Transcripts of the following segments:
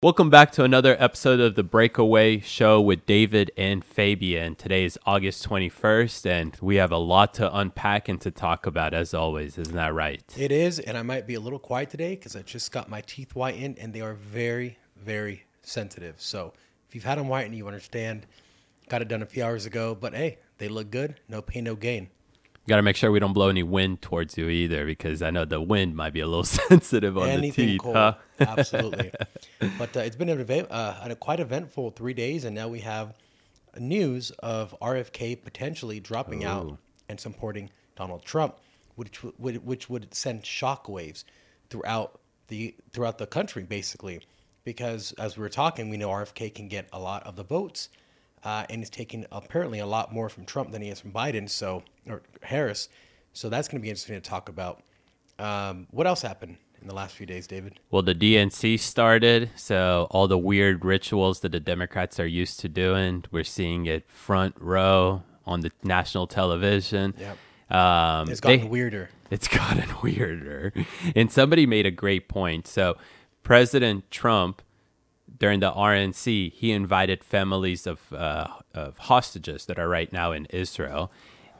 Welcome back to another episode of The Breakaway Show with David and Fabian. Today is August 21st, and we have a lot to unpack and to talk about, as always. Isn't that right? It is, and I might be a little quiet today because I just got my teeth whitened, and they are very, very sensitive. So if you've had them whitened, you understand. Got it done a few hours ago, but hey, they look good. No pain, no gain. Got to make sure we don't blow any wind towards you either, because I know the wind might be a little sensitive on the teeth. Cold. Huh? Absolutely. But it's been a quite eventful 3 days, and now we have news of RFK potentially dropping out and supporting Donald Trump, which would send shockwaves throughout the country, basically, because as we were talking, we know RFK can get a lot of the votes. And is taking apparently a lot more from Trump than he is from Biden, or Harris. So that's going to be interesting to talk about. What else happened in the last few days, David? Well, the DNC started, so all the weird rituals that the Democrats are used to doing, we're seeing it front row on the national television. Yep. It's gotten weirder. It's gotten weirder. And somebody made a great point. So President Trump, during the RNC, he invited families of hostages that are right now in Israel.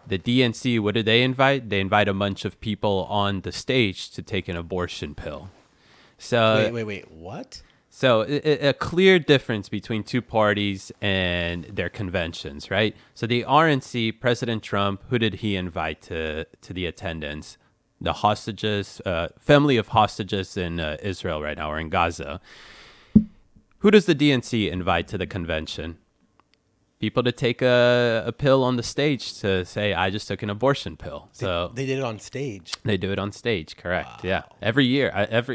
The DNC, what do they invite? They invite a bunch of people on the stage to take an abortion pill. So wait, what? So a clear difference between two parties and their conventions, right? So the RNC, President Trump, who did he invite to the attendance? The hostages, family of hostages in Israel right now, or in Gaza. Who does the DNC invite to the convention? People to take a pill on the stage to say, I just took an abortion pill. So they did it on stage. They do it on stage, correct. Wow. Yeah. Every year,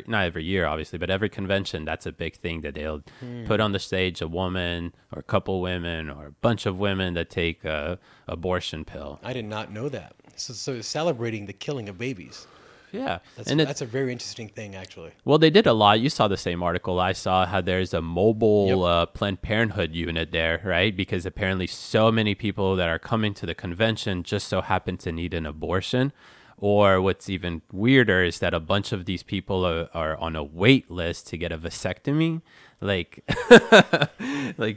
not every year, obviously, but every convention, that's a big thing that they'll put on the stage a woman or a couple women or a bunch of women that take an abortion pill. I did not know that. So celebrating the killing of babies. Yeah. That's a very interesting thing, actually. Well, they did a lot. You saw the same article I saw, how there's a mobile Planned Parenthood unit there, right? Because apparently so many people that are coming to the convention just so happen to need an abortion. Or what's even weirder is that a bunch of these people are on a wait list to get a vasectomy. Like,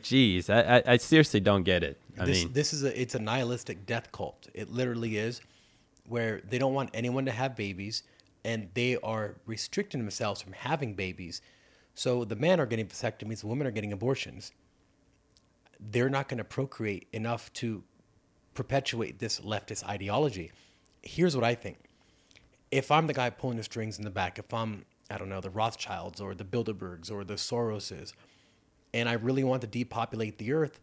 geez, I seriously don't get it. It's a nihilistic death cult. It literally is. Where they don't want anyone to have babies, and they are restricting themselves from having babies. So the men are getting vasectomies, the women are getting abortions. They're not going to procreate enough to perpetuate this leftist ideology. Here's what I think. If I'm the guy pulling the strings in the back, if I'm, I don't know, the Rothschilds or the Bilderbergs or the Soroses, and I really want to depopulate the earth,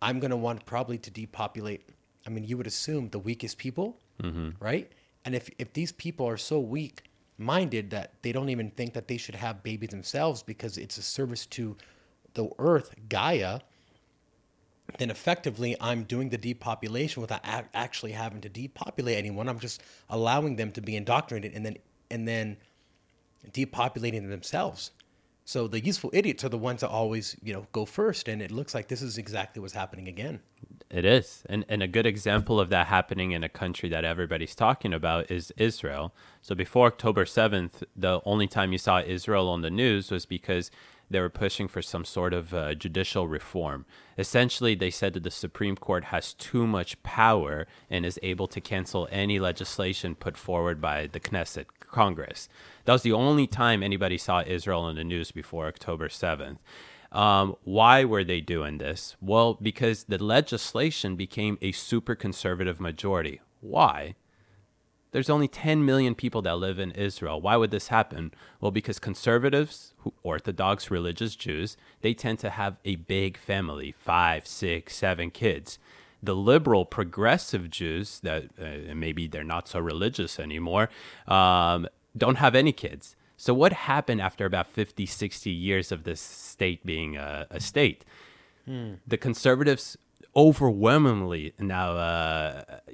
I'm going to want probably to depopulate, you would assume the weakest people, right? And if these people are so weak-minded that they don't even think that they should have babies themselves because it's a service to the earth, Gaia, then effectively I'm doing the depopulation without actually having to depopulate anyone. I'm just allowing them to be indoctrinated and then depopulating themselves. So the useful idiots are the ones that always, go first, and it looks like this is exactly what's happening again. It is, and a good example of that happening in a country that everybody's talking about is Israel. So before October 7th, the only time you saw Israel on the news was because they were pushing for some sort of judicial reform. Essentially, they said that the Supreme Court has too much power and is able to cancel any legislation put forward by the Knesset, Congress. That was the only time anybody saw Israel in the news before October 7th. Why were they doing this? Well, because the legislation became a super conservative majority. Why? There's only 10 million people that live in Israel. Why would this happen? Well, because conservatives, Orthodox religious Jews, they tend to have a big family, 5, 6, 7 kids. The liberal progressive Jews that maybe they're not so religious anymore, don't have any kids. So what happened after about 50, 60 years of this state being a state? The conservatives overwhelmingly now, are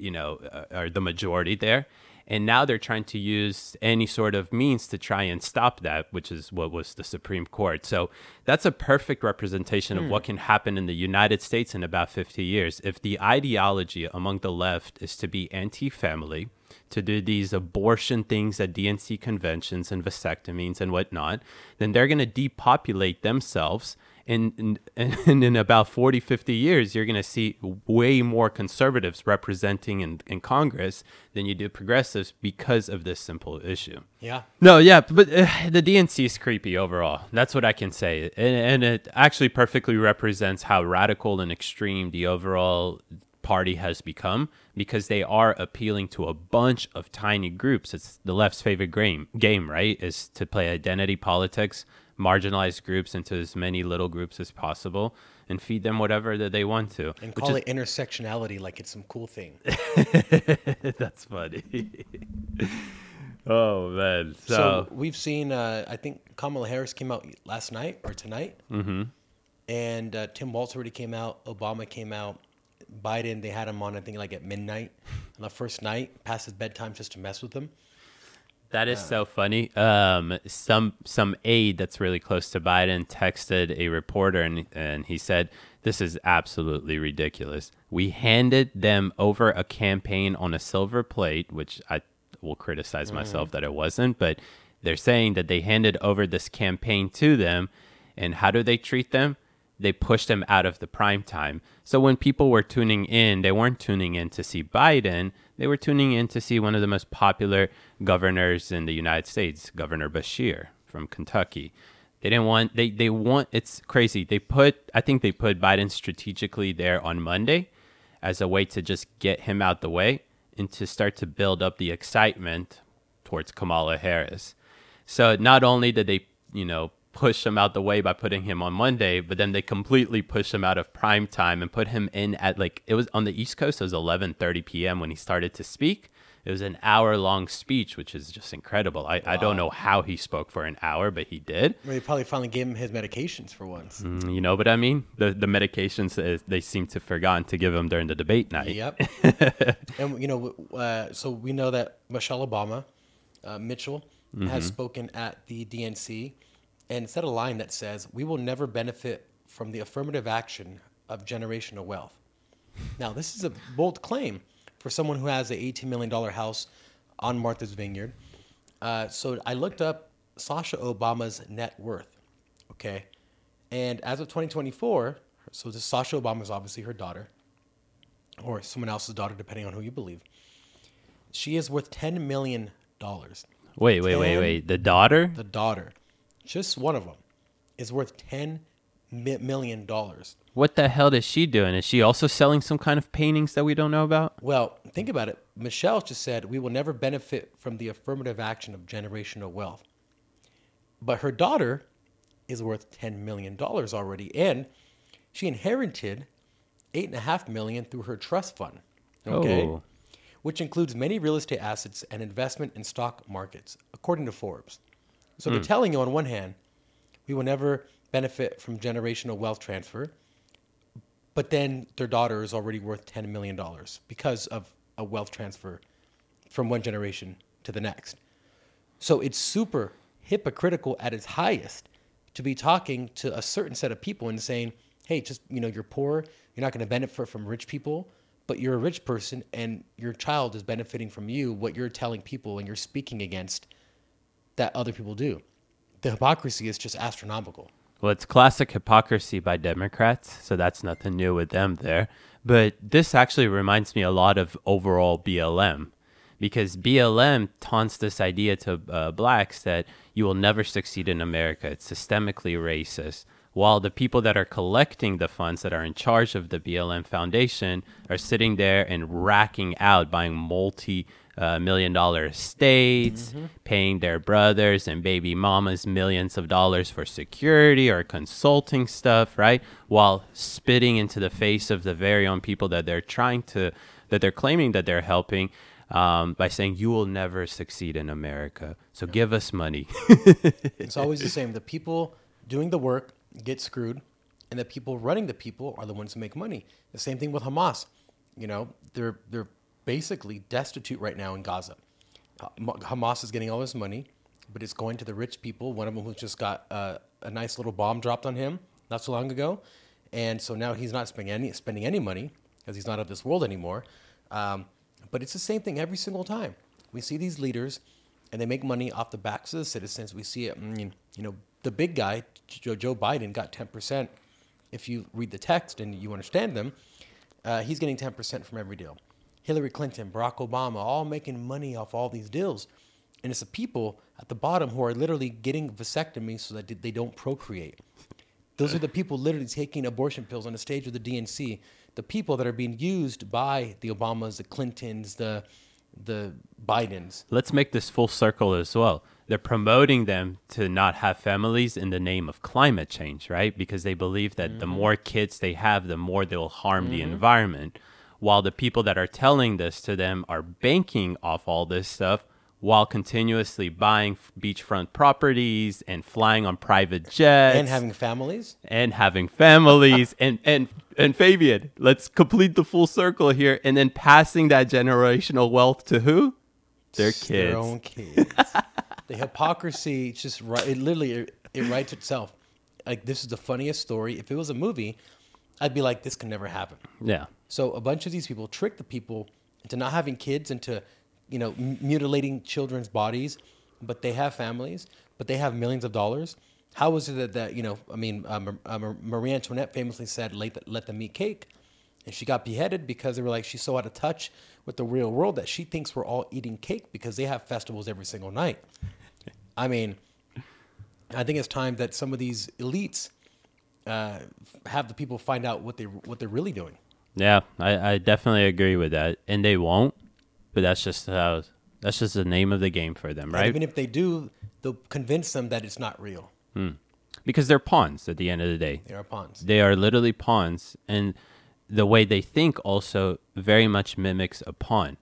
the majority there. And now they're trying to use any sort of means to try and stop that, which is what was the Supreme Court. So that's a perfect representation of what can happen in the United States in about 50 years. If the ideology among the left is to be anti-family, to do these abortion things at DNC conventions and vasectomies and whatnot, then they're going to depopulate themselves. And in about 40, 50 years, you're going to see way more conservatives representing in Congress than you do progressives because of this simple issue. Yeah. No, yeah, but the DNC is creepy overall. That's what I can say. And it actually perfectly represents how radical and extreme the overall party has become, because they are appealing to a bunch of tiny groups. It's the left's favorite game, right, is to play identity politics, marginalized groups into as many little groups as possible and feed them whatever that they want to. And call it intersectionality like it's some cool thing. That's funny. Oh, man. So we've seen, I think Kamala Harris came out last night or tonight. Mm-hmm. And Tim Walz already came out. Obama came out. Biden, they had him on, I think, like at midnight on the first night, past his bedtime just to mess with him. That is so funny. Some aide that's really close to Biden texted a reporter, and he said, "This is absolutely ridiculous. We handed them over a campaign on a silver plate," which I will criticize myself that it wasn't, but they're saying that they handed over this campaign to them, and how do they treat them? They pushed them out of the prime time. So when people were tuning in, they weren't tuning in to see Biden. They were tuning in to see one of the most popular governors in the United States, Governor Beshear from Kentucky. They didn't want, it's crazy. I think they put Biden strategically there on Monday as a way to just get him out the way and to start to build up the excitement towards Kamala Harris. So not only did they, push him out the way by putting him on Monday, but then they completely push him out of prime time and put him in at, like, it was on the East Coast, it was 11:30 p.m. when he started to speak. It was an hour-long speech, which is just incredible. Wow. I don't know how he spoke for an hour, but he did. Well, they probably finally gave him his medications for once. You know what I mean? The medications they seem to have forgotten to give him during the debate night. Yep. And, so we know that Michelle Obama, Mitchell, has spoken at the DNC, and set a line that says, "We will never benefit from the affirmative action of generational wealth." Now, this is a bold claim for someone who has an $18 million house on Martha's Vineyard. So I looked up Sasha Obama's net worth, okay? And as of 2024, so this Sasha Obama is obviously her daughter, or someone else's daughter, depending on who you believe. She is worth $10 million. Wait. The daughter? The daughter. Just one of them is worth $10 million. What the hell is she doing? Is she also selling some kind of paintings that we don't know about? Well, think about it. Michelle just said, "We will never benefit from the affirmative action of generational wealth." But her daughter is worth $10 million already, and she inherited $8.5 million through her trust fund, okay? Oh. Which includes many real estate assets and investment in stock markets, according to Forbes. So they're telling you on one hand, we will never benefit from generational wealth transfer, but then their daughter is already worth $10 million because of a wealth transfer from one generation to the next. So it's super hypocritical at its highest to be talking to a certain set of people and saying, "Hey, just, you're poor, you're not going to benefit from rich people, but you're a rich person and your child is benefiting from you, what you're telling people and you're speaking against that other people do." The hypocrisy is just astronomical. Well, it's classic hypocrisy by Democrats, so that's nothing new with them there. But this actually reminds me a lot of overall BLM, because BLM taunts this idea to blacks that you will never succeed in America. It's systemically racist, while the people that are collecting the funds, that are in charge of the BLM Foundation, are sitting there and racking out, buying multi-million-dollar estates, paying their brothers and baby mamas millions of dollars for security or consulting stuff, right? While spitting into the face of the very own people that they're claiming that they're helping, by saying, "You will never succeed in America, so give us money." It's always the same. The people doing the work get screwed, and the people running the people are the ones who make money. The same thing with Hamas. They're basically destitute right now in Gaza. Hamas is getting all this money, but it's going to the rich people. One of them who just got a nice little bomb dropped on him not so long ago, and so now he's not spending any money because he's not of this world anymore. But it's the same thing every single time. we see these leaders and they make money off the backs of the citizens. We see it, you know, the big guy, Joe Biden, got 10%. If you read the text and you understand them, he's getting 10% from every deal. Hillary Clinton, Barack Obama, all making money off all these deals. And it's the people at the bottom who are literally getting vasectomies so that they don't procreate. Those are the people literally taking abortion pills on the stage of the DNC. The people that are being used by the Obamas, the Clintons, the Bidens. Let's make this full circle as well. They're promoting them to not have families in the name of climate change, right? Because they believe that the more kids they have, the more they'll harm the environment. While the people that are telling this to them are banking off all this stuff while continuously buying beachfront properties and flying on private jets. And having families. And having families. and Fabian, let's complete the full circle here. And then passing that generational wealth to who? Their kids. Their own kids. The hypocrisy just, it literally writes itself. Like, this is the funniest story. If it was a movie, I'd be like, this can never happen. Yeah. So a bunch of these people trick the people into not having kids, into, you know, mutilating children's bodies, but they have families, but they have millions of dollars. How is it that, you know, I mean, Marie Antoinette famously said, let them eat cake. And she got beheaded because they were like, she's so out of touch with the real world that she thinks we're all eating cake because they have festivals every single night. I mean, I think it's time that some of these elites have the people find out what they're really doing. Yeah, I definitely agree with that, and they won't. But that's just the name of the game for them, right? And even if they do, they'll convince them that it's not real. Because they're pawns at the end of the day. They are pawns. They are literally pawns, and the way they think also very much mimics a pawn.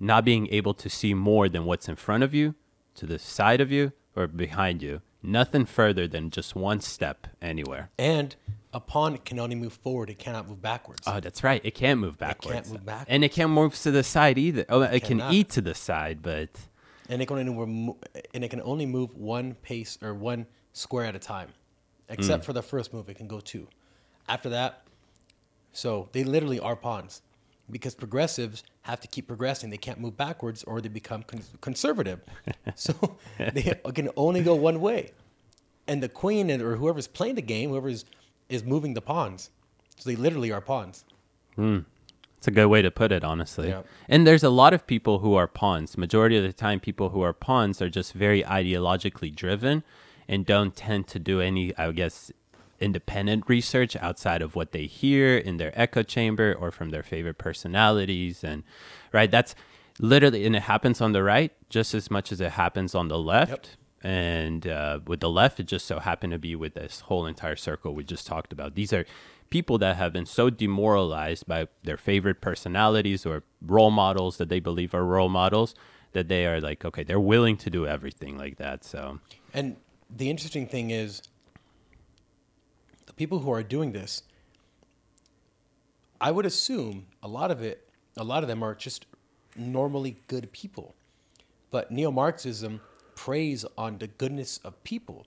Not being able to see more than what's in front of you, to the side of you, or behind you. Nothing further than just one step anywhere. And a pawn can only move forward. It cannot move backwards. Oh, that's right. It can't move backwards. It can't move backwards. And it can't move to the side either. Oh, it can eat to the side, but... And it can only move one pace or one square at a time. Except for the first move, it can go two. After that, so they literally are pawns. Because progressives have to keep progressing. They can't move backwards or they become conservative. So they can only go one way. And the queen or whoever's playing the game, whoever's is moving the pawns. So they literally are pawns. It's a good way to put it, honestly. Yeah. And there's a lot of people who are pawns. Majority of the time, people who are pawns are just very ideologically driven and don't tend to do any, I guess, independent research outside of what they hear in their echo chamber or from their favorite personalities. And right, that's literally, and it happens on the right just as much as it happens on the left. Yep. And with the left, it just so happened to be with this whole entire circle we just talked about. These are people that have been so demoralized by their favorite personalities or role models that they believe are role models that they are like, okay, they're willing to do everything like that. So, and the interesting thing is, people who are doing this, I would assume a lot of them are just normally good people. But neo-Marxism preys on the goodness of people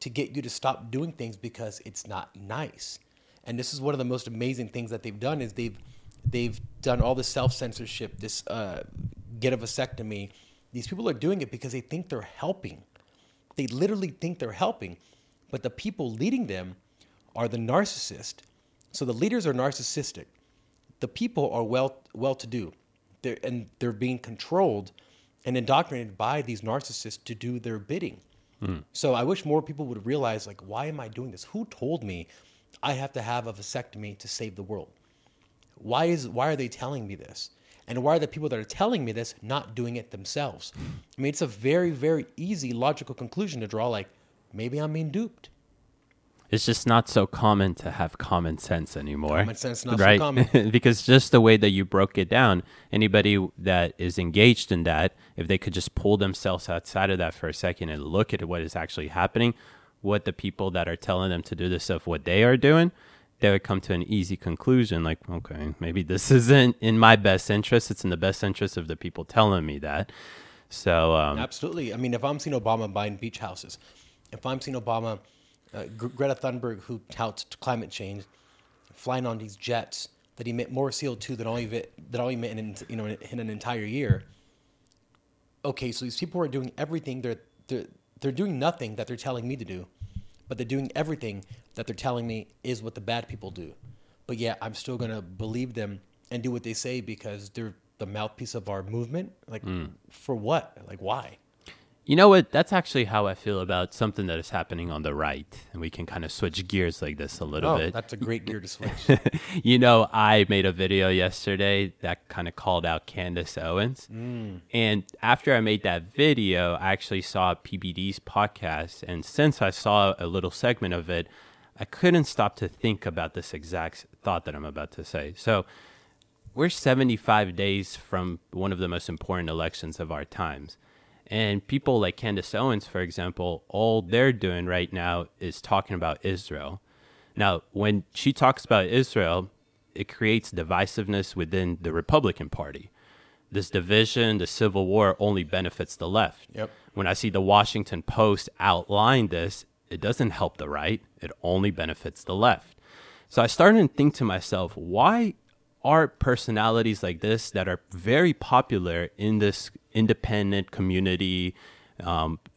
to get you to stop doing things because it's not nice. And this is one of the most amazing things that they've done is they've done all this self-censorship, this get a vasectomy. These people are doing it because they think they're helping. They literally think they're helping, but the people leading them are the narcissist. So the leaders are narcissistic. The people are well-to-do. They're being controlled and indoctrinated by these narcissists to do their bidding. So I wish more people would realize, like, why am I doing this? Who told me I have to have a vasectomy to save the world? Why are they telling me this? And why are the people that are telling me this not doing it themselves? I mean, it's a very, very easy logical conclusion to draw, like, maybe I'm being duped. It's just not so common to have common sense anymore. Common sense, not so common. Because just the way that you broke it down, anybody that is engaged in that, if they could just pull themselves outside of that for a second and look at what is actually happening, what the people that are telling them to do this stuff, what they are doing, they would come to an easy conclusion. Like, okay, maybe this isn't in my best interest. It's in the best interest of the people telling me that. So absolutely. I mean, if I'm seeing Obama buying beach houses, if I'm seeing Obama... Greta Thunberg, who touts climate change, flying on these jets that emit more CO2 than all emit in an entire year. okay, so these people are doing everything, they're doing nothing that they're telling me to do, but they're doing everything that they're telling me is what the bad people do. But yeah, I'm still going to believe them and do what they say because they're the mouthpiece of our movement. Like, for what? Like, why? You know what? That's actually how I feel about something that is happening on the right. And we can kind of switch gears like this a little bit. That's a great gear to switch. You know, I made a video yesterday that kind of called out Candace Owens. And after I made that video, I actually saw PBD's podcast. And since I saw a little segment of it, I couldn't stop to think about this exact thought that I'm about to say. So we're 75 days from one of the most important elections of our times. And people like Candace Owens, for example, all they're doing right now is talking about Israel. Now, when she talks about Israel, it creates divisiveness within the Republican Party. This division, the civil war, only benefits the left. Yep. When I see the Washington Post outline this, it doesn't help the right. It only benefits the left. So I started to think to myself, why are personalities like this that are very popular in this independent community,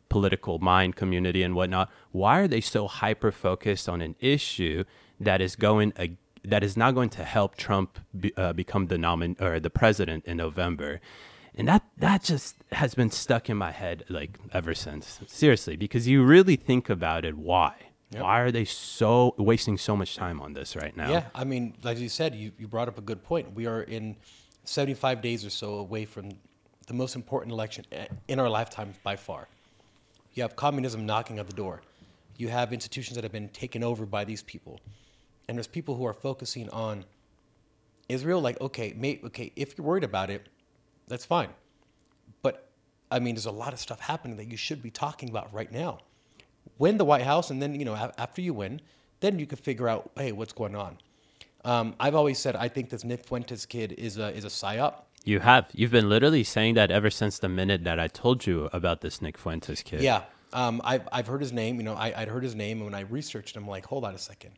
political mind community and whatnot, why are they so hyper-focused on an issue that is not going to help Trump become the nominee or the president in November? And that just has been stuck in my head like ever since. Seriously, because you really think about it, why? Yep. Why are they so wasting so much time on this right now? Yeah, I mean, like you said, you brought up a good point. We are in 75 days or so away from the most important election in our lifetimes by far. You have communism knocking at the door. You have institutions that have been taken over by these people. And there's people who are focusing on Israel, like, okay, mate, okay, if you're worried about it, that's fine. But, I mean, there's a lot of stuff happening that you should be talking about right now. Win the White House, and then, you know, after you win, then you can figure out, hey, what's going on? I've always said I think this Nick Fuentes kid is a psyop. You have. You've been literally saying that ever since the minute that I told you about this Nick Fuentes kid. Yeah. I've heard his name. You know, I'd heard his name, and when I researched him, I'm like, hold on a second.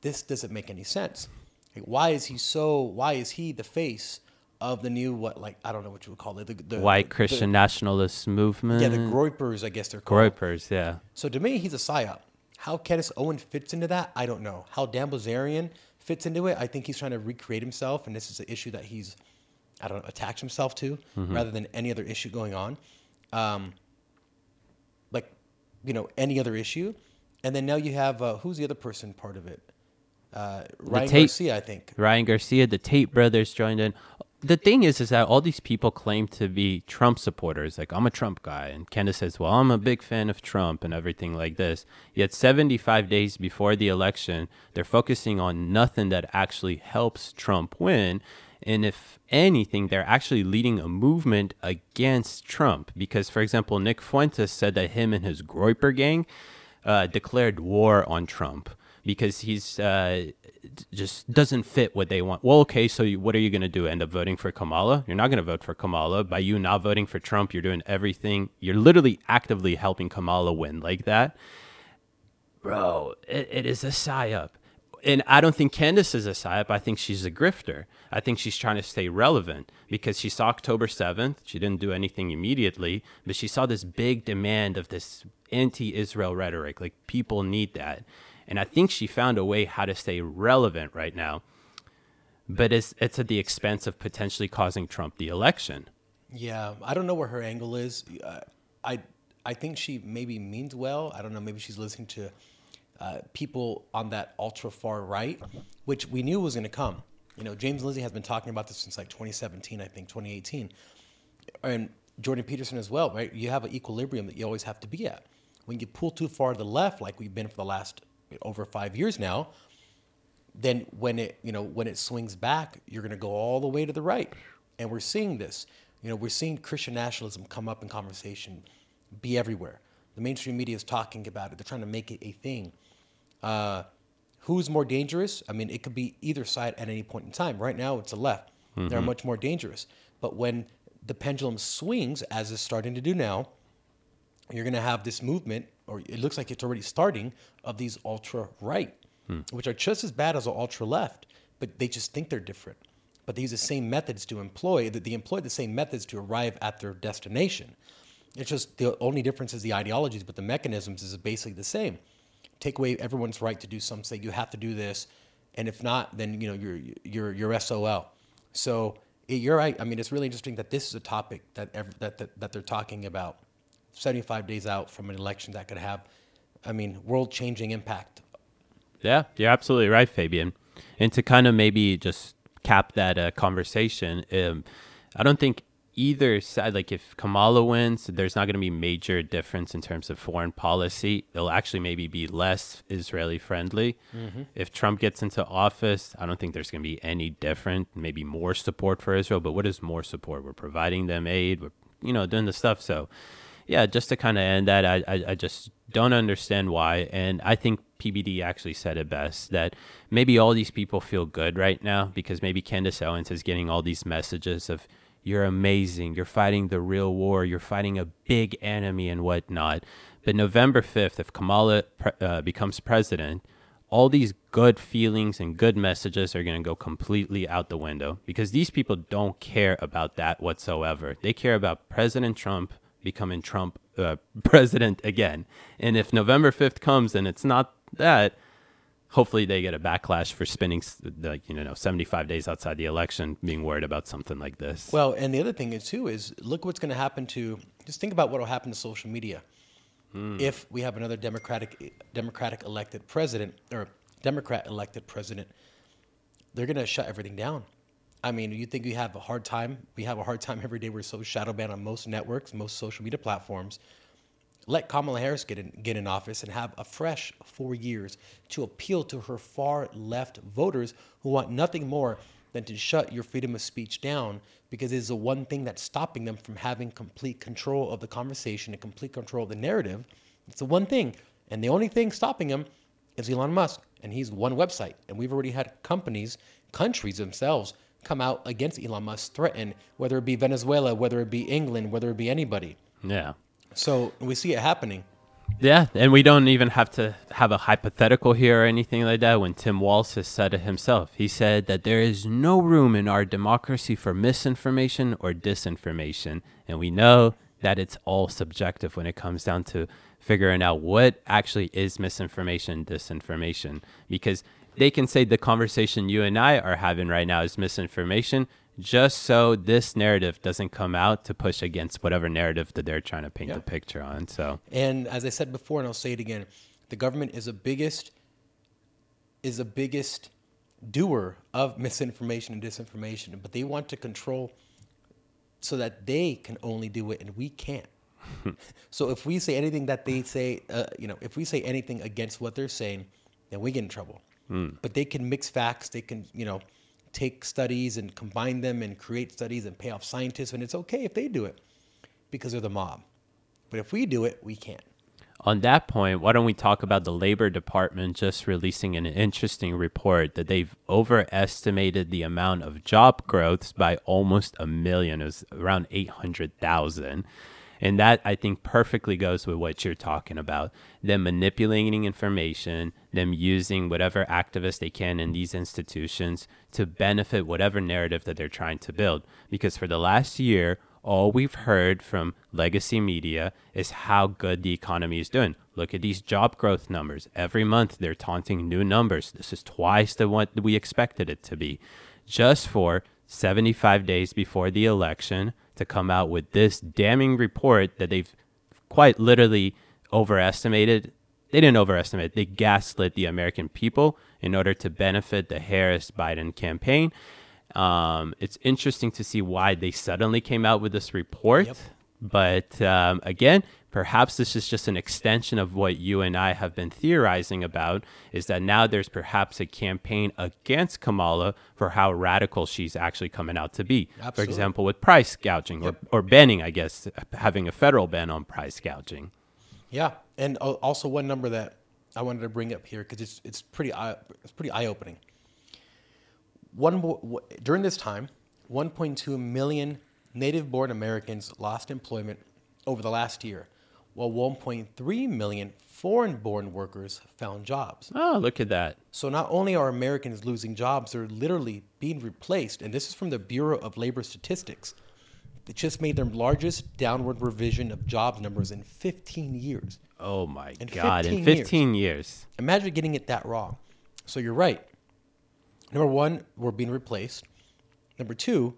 This doesn't make any sense. Like, why is he the face of the new, what, like, I don't know what you would call it. The white Christian nationalist movement. Yeah, the Groypers, I guess they're called. Groypers, yeah. So to me, he's a psyop. How Candace Owens fits into that, I don't know. How Dan Bilzerian fits into it, I think he's trying to recreate himself, and this is an issue that he's, I don't know, attached himself to, rather than any other issue going on. Like, you know, any other issue. And then now you have, who's the other person part of it? Ryan Garcia, I think. Ryan Garcia, the Tate brothers joined in. The thing is that all these people claim to be Trump supporters. Like, I'm a Trump guy. And Candace says, well, I'm a big fan of Trump and everything like this. Yet 75 days before the election, they're focusing on nothing that actually helps Trump win. And if anything, they're actually leading a movement against Trump. Because, for example, Nick Fuentes said that him and his Groyper gang declared war on Trump because he's... just doesn't fit what they want. Well, okay, so what are you going to do? End up voting for Kamala? You're not going to vote for Kamala. By you not voting for Trump, you're doing everything. You're literally actively helping Kamala win like that. Bro, it is a psyop. And I don't think Candace is a psyop. I think she's a grifter. I think she's trying to stay relevant because she saw October 7th. She didn't do anything immediately, but she saw this big demand of this anti-Israel rhetoric. Like, people need that. And I think she found a way how to stay relevant right now, but it's at the expense of potentially causing Trump the election. Yeah, I don't know where her angle is. I think she maybe means well. I don't know. Maybe she's listening to people on that ultra far right, which we knew was going to come. You know, James Lindsay has been talking about this since like 2017, I think 2018, and Jordan Peterson as well. Right? You have an equilibrium that you always have to be at. When you pull too far to the left, like we've been for the last over 5 years now, then when it swings back, you're going to go all the way to the right. And we're seeing this. You know, we're seeing Christian nationalism come up in conversation, be everywhere. The mainstream media is talking about it. They're trying to make it a thing. Who's more dangerous? I mean, it could be either side at any point in time. Right now, it's the left. They're much more dangerous. But when the pendulum swings, as it's starting to do now, you're going to have this movement, or it looks like it's already starting, of these ultra-right, which are just as bad as the ultra-left, but they just think they're different. but they use the same methods to employ, that they employ the same methods to arrive at their destination. It's just the only difference is the ideologies, but the mechanisms is basically the same. Take away everyone's right to do something, say you have to do this, and if not, then you know you're SOL. So you're right. I mean, it's really interesting that this is a topic that that they're talking about 75 days out from an election that could have, I mean, world-changing impact. Yeah, you're absolutely right, Fabian. And to kind of maybe just cap that conversation, I don't think either side, like if Kamala wins, there's not going to be major difference in terms of foreign policy. It'll actually maybe be less Israeli friendly. Mm-hmm. If Trump gets into office, I don't think there's going to be any different, maybe more support for Israel. But what is more support? We're providing them aid. We're, you know, doing the stuff. So yeah, just to kind of end that, I just don't understand why. And I think PBD actually said it best, that maybe all these people feel good right now because maybe Candace Owens is getting all these messages of, you're amazing, you're fighting the real war, you're fighting a big enemy and whatnot. But November 5th, if Kamala becomes president, all these good feelings and good messages are going to go completely out the window because these people don't care about that whatsoever. They care about President Trump becoming Trump president again. And if November 5th comes and it's not that, hopefully they get a backlash for spending like 75 days outside the election being worried about something like this. Well, and the other thing is too is look what's going to happen to, just think about what will happen to social media if we have another democratic elected president or Democrat elected president. They're going to shut everything down. I mean, you think you have a hard time? We have a hard time every day. We're so shadow banned on most networks, most social media platforms. Let Kamala Harris get in office and have a fresh 4 years to appeal to her far left voters who want nothing more than to shut your freedom of speech down because it is the one thing that's stopping them from having complete control of the conversation and complete control of the narrative. It's the one thing. And the only thing stopping them is Elon Musk. And he's one website. And we've already had companies, countries themselves, come out against Elon Musk, threaten, whether it be Venezuela, whether it be England, whether it be anybody. Yeah. So we see it happening. Yeah, and we don't even have to have a hypothetical here or anything like that. When Tim Walz has said it himself, he said that there is no room in our democracy for misinformation or disinformation. And we know that it's all subjective when it comes down to figuring out what actually is misinformation, disinformation, because they can say the conversation you and I are having right now is misinformation, just so this narrative doesn't come out to push against whatever narrative that they're trying to paint the picture on. So, and as I said before, and I'll say it again, the government is the biggest doer of misinformation and disinformation, but they want to control so that they can only do it and we can't. So if we say anything that they say, if we say anything against what they're saying, then we get in trouble. But they can mix facts. They can, take studies and combine them and create studies and pay off scientists. And it's okay if they do it because they're the mob. But if we do it, we can't. On that point, why don't we talk about the Labor Department just releasing an interesting report that they've overestimated the amount of job growths by almost 1 million. It was around 800,000. And that, I think, perfectly goes with what you're talking about. Them manipulating information, them using whatever activists they can in these institutions to benefit whatever narrative that they're trying to build. Because for the last year, all we've heard from legacy media is how good the economy is doing. Look at these job growth numbers. Every month, they're taunting new numbers. This is twice the what we expected it to be. Just for 75 days before the election, to come out with this damning report that they've quite literally overestimated. They didn't overestimate. They gaslit the American people in order to benefit the Harris-Biden campaign. It's interesting to see why they suddenly came out with this report. Yep. But again, perhaps this is just an extension of what you and I have been theorizing about, is that now there's perhaps a campaign against Kamala for how radical she's actually coming out to be. Absolutely. For example, with price gouging or banning, I guess, having a federal ban on price gouging. Yeah. And also one number that I wanted to bring up here, because it's pretty eye-opening. During this time, 1.2 million native-born Americans lost employment over the last year. while 1.3 million foreign-born workers found jobs. Oh, look at that. So not only are Americans losing jobs, they're literally being replaced. And this is from the Bureau of Labor Statistics. They just made their largest downward revision of job numbers in 15 years. Oh, my God. In 15 years. Imagine getting it that wrong. So you're right. Number one, we're being replaced. Number two.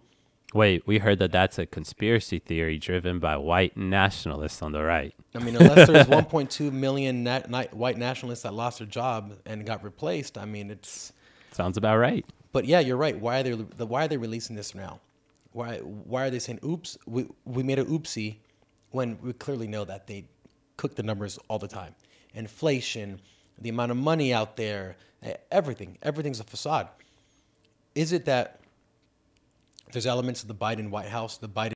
Wait, we heard that that's a conspiracy theory driven by white nationalists on the right. I mean, unless there's 1.2 million white nationalists that lost their job and got replaced, I mean, it's... Sounds about right. But yeah, you're right. Why are they releasing this now? Why are they saying, oops, we made an oopsie when we clearly know that they cook the numbers all the time? Inflation, the amount of money out there, everything's a facade. Is it that there's elements of the Biden White House, the Biden